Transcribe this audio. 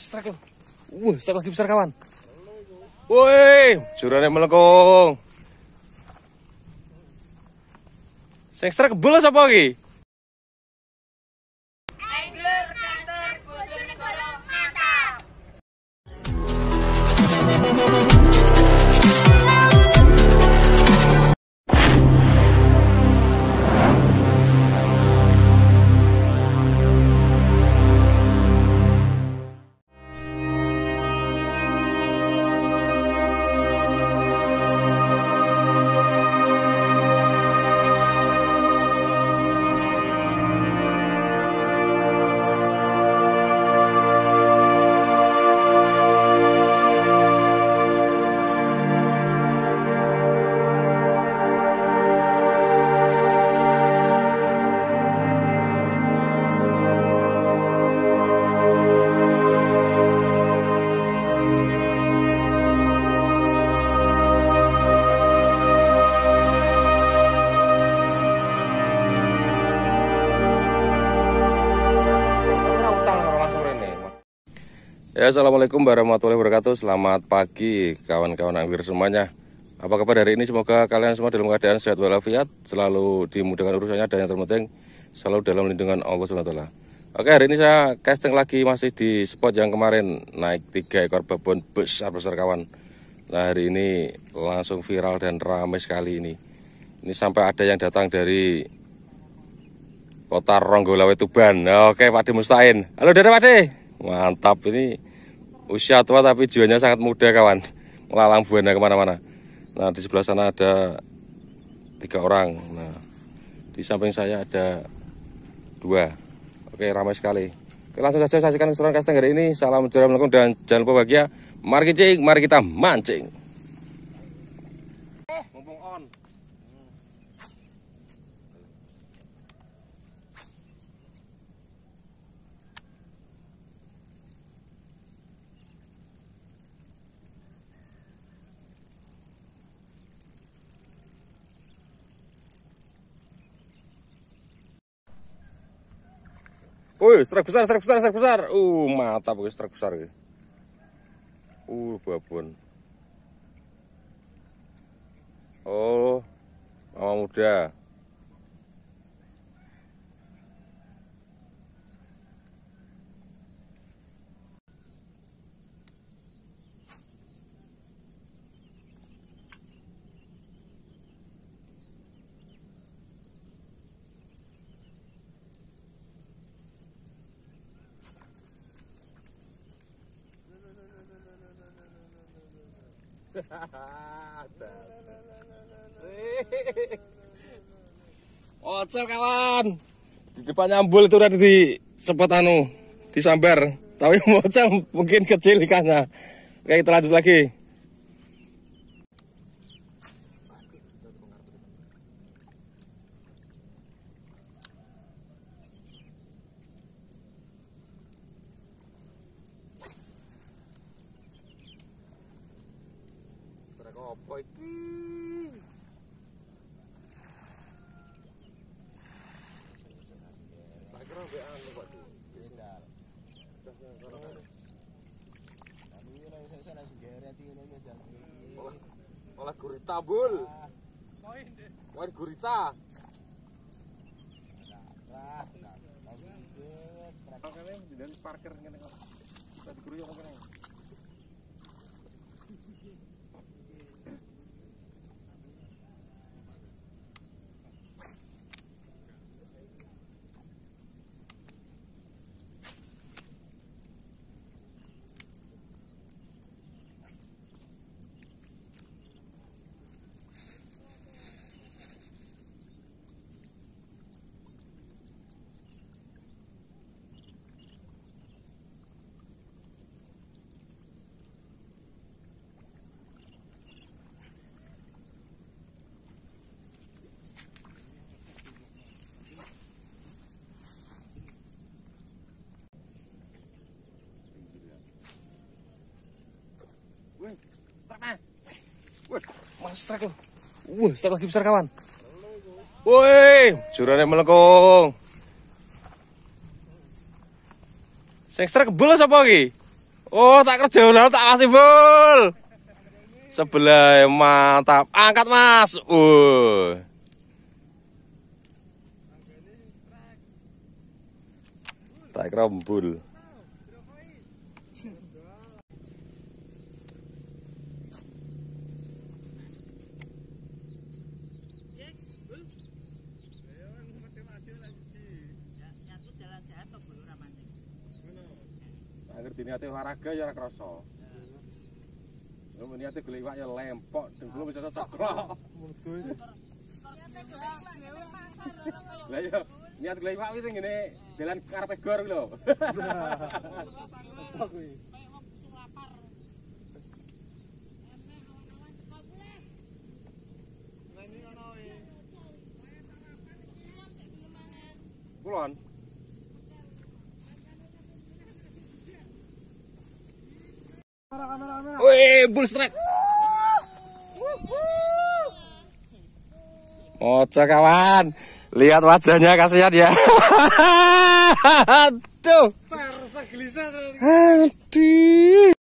strike. Strike lagi besar kawan. Woi, jurane melengkung. Sing strike kebelas apa lagi? Ya, assalamualaikum warahmatullahi wabarakatuh. Selamat pagi kawan-kawan angler semuanya. Apa kabar hari ini? Semoga kalian semua dalam keadaan sehat walafiat, selalu dimudahkan urusannya, dan yang terpenting selalu dalam lindungan Allah Subhanahu wa taala. Oke, hari ini saya casting lagi masih di spot yang kemarin naik 3 ekor babon besar kawan. Nah, hari ini langsung viral dan ramai sekali ini. Ini sampai ada yang datang dari kota Ronggolawe Tuban. Oke, Pak De Mustain. Halo Dede Pak De. Mantap, ini usia tua tapi jiwanya sangat muda kawan, melalang buana kemana-mana. Nah, di sebelah sana ada 3 orang. Nah, di samping saya ada 2. Oke, ramai sekali. Oke, langsung saja saksikan keseruan casting hari ini. Salam juara melengkung dan jangan lupa bahagia. Mari cing, mari kita mancing. Mumpung on. Woi, strike besar. Mata pokoknya strike besar. Babon. Oh, mama muda. Ocel kawan. Di depan nyambul itu udah di sepot anu, disambar. Tapi ocel mungkin kecil ikannya. Oke, kita lanjut lagi. Opo iki? Olah gurita bul. Main gurita. Parker ngene kok. Kita diguruyok ngene. Strike loh. Strike lagi besar kawan. Woi, jurane melengkung. Sing strike kebelas apa lagi? Oh, tak kerja ulang, tak kasih full. Sebelah mantap. Angkat, Mas. Tak kerembul. Niatnya olahraga ya kerasa. Niatnya geliwak ya lempok, dengkul bisa ceklok. Lah ya, niat geliwak wis ngene, dalan karepe gor kuwi lho. Kulon. Wih, bull strike. Ojo kawan, lihat wajahnya kasihan ya. Aduh. Aduh.